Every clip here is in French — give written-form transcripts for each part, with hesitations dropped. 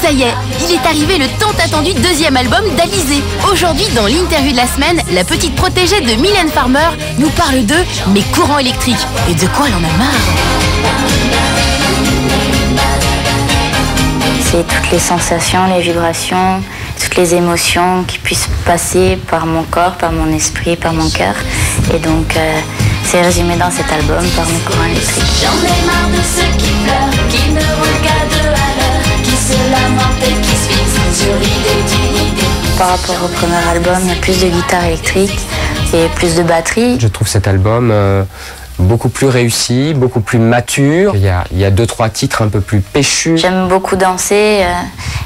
Ça y est, il est arrivé le tant attendu deuxième album d'Alizée. Aujourd'hui, dans l'interview de la semaine, la petite protégée de Mylène Farmer nous parle de « Mes courants électriques ». Et de quoi elle en a marre? C'est toutes les sensations, les vibrations, toutes les émotions qui puissent passer par mon corps, par mon esprit, par mon cœur. Et donc, c'est résumé dans cet album par mes courants électriques. J'en ai marre de ceux qui pleurent, qui ne roulent qu'à deux à l'heure, qui se lamentent et qui se fixent sur l'idée d'une idée. Par rapport au premier album, il y a plus de guitare électrique et plus de batterie. Je trouve cet album beaucoup plus réussi, beaucoup plus mature. Il y a deux, trois titres un peu plus péchus. J'aime beaucoup danser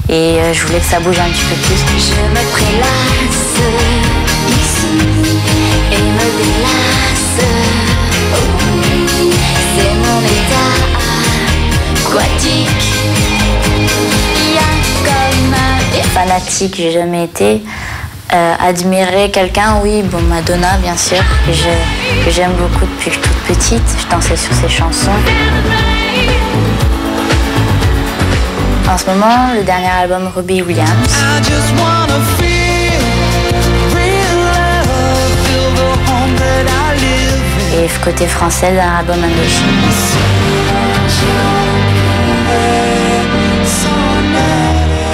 et je voulais que ça bouge un petit peu plus. Je me prélasse ici et me délasse. C'est mon état aquatique. Il y a comme un... Fanatique, j'ai jamais été. Admirer quelqu'un, oui, bon, Madonna, bien sûr, que j'aime beaucoup depuis que je suis toute petite. Je dansais sur ses chansons. En ce moment, le dernier album, Ruby Williams. Et côté français d'un album Indochine.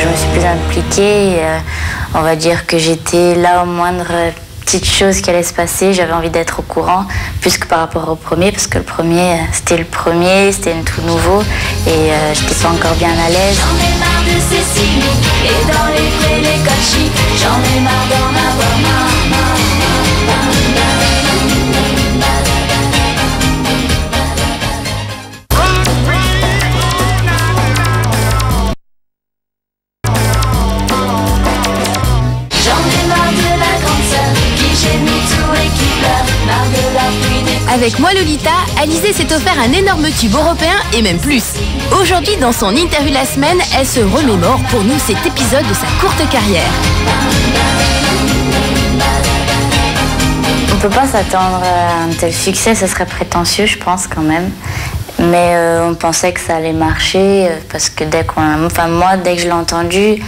Je me suis plus impliquée. On va dire que j'étais là aux moindres petites choses qui allaient se passer. J'avais envie d'être au courant, plus que par rapport au premier, parce que le premier, c'était le premier, c'était tout nouveau. Et j'étais pas encore bien à l'aise. J'en ai marre de ces signes, et dans les prés, les cochis. J'en ai marre d'en avoir marre. Avec moi Lolita, Alizée s'est offert un énorme tube européen et même plus. Aujourd'hui, dans son interview de la semaine, elle se remémore pour nous cet épisode de sa courte carrière. On ne peut pas s'attendre à un tel succès, ce serait prétentieux je pense quand même. Mais on pensait que ça allait marcher parce que dès que je l'ai entendu,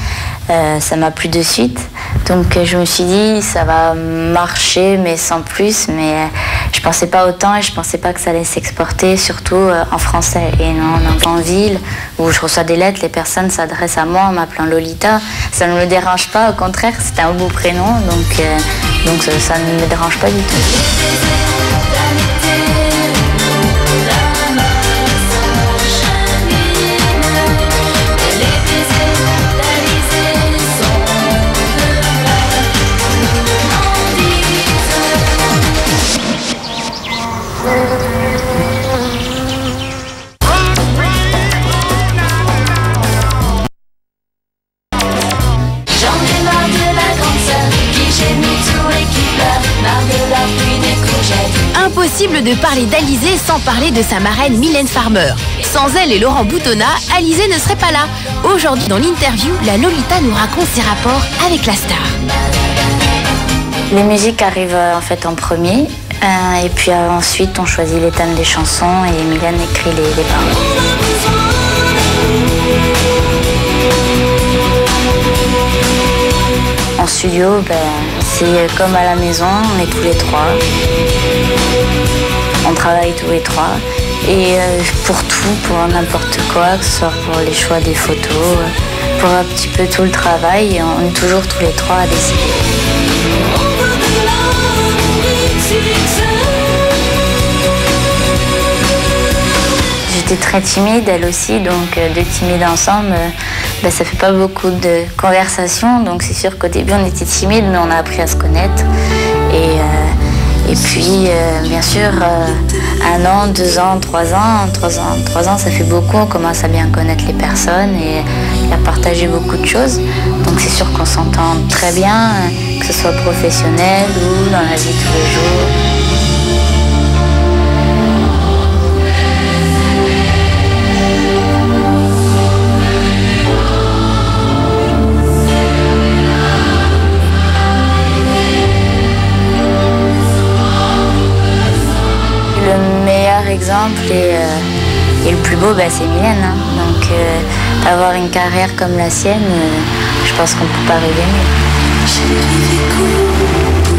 ça m'a plu de suite. Donc je me suis dit ça va marcher mais sans plus, mais je pensais pas autant et je pensais pas que ça allait s'exporter, surtout en français et non en ville où je reçois des lettres, les personnes s'adressent à moi en m'appelant Lolita. Ça ne me dérange pas, au contraire c'est un beau prénom donc ça ne me dérange pas du tout. Impossible de parler d'Alizée sans parler de sa marraine Mylène Farmer. Sans elle et Laurent Boutonnat, Alizée ne serait pas là. Aujourd'hui dans l'interview, la Lolita nous raconte ses rapports avec la star. Les musiques arrivent en fait en premier et puis ensuite on choisit les thèmes des chansons et Mylène écrit les paroles. En studio, c'est comme à la maison, on est tous les trois, on travaille tous les trois, et pour tout, pour n'importe quoi, que ce soit pour les choix des photos, pour un petit peu tout le travail, on est toujours tous les trois à décider. J'étais très timide, elle aussi, donc deux timides ensemble, ça fait pas beaucoup de conversations, donc c'est sûr qu'au début on était timide, mais on a appris à se connaître. Et puis, bien sûr, un an, 2 ans, 3 ans, 3 ans, ça fait beaucoup, on commence à bien connaître les personnes et à partager beaucoup de choses. Donc c'est sûr qu'on s'entend très bien, que ce soit professionnel ou dans la vie de tous les jours. Exemple et le plus beau, c'est Mylène. Hein. Donc Avoir une carrière comme la sienne, je pense qu'on ne peut pas rêver mieux.